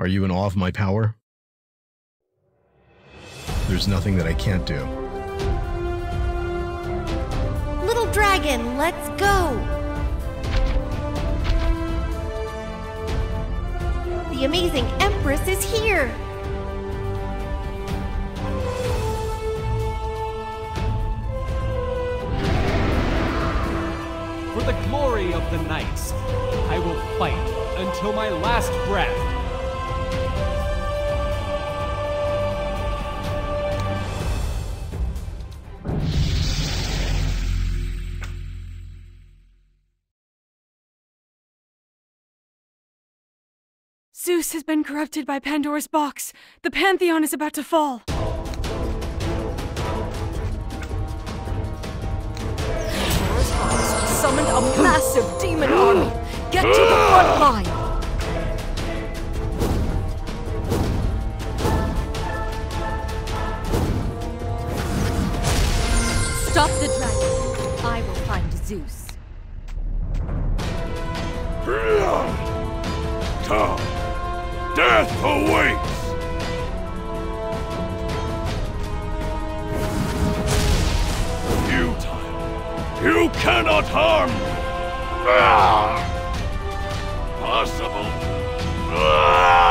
Are you in awe of my power? There's nothing that I can't do. Little dragon, let's go! The amazing Empress is here! For the glory of the knights, I will fight until my last breath! Zeus has been corrupted by Pandora's Box. The Pantheon is about to fall. Pandora's Box summoned a massive demon army. Get to the front line. Stop the dragon. I will find Zeus. Come. Death awaits! Futile! You cannot harm me! Possible!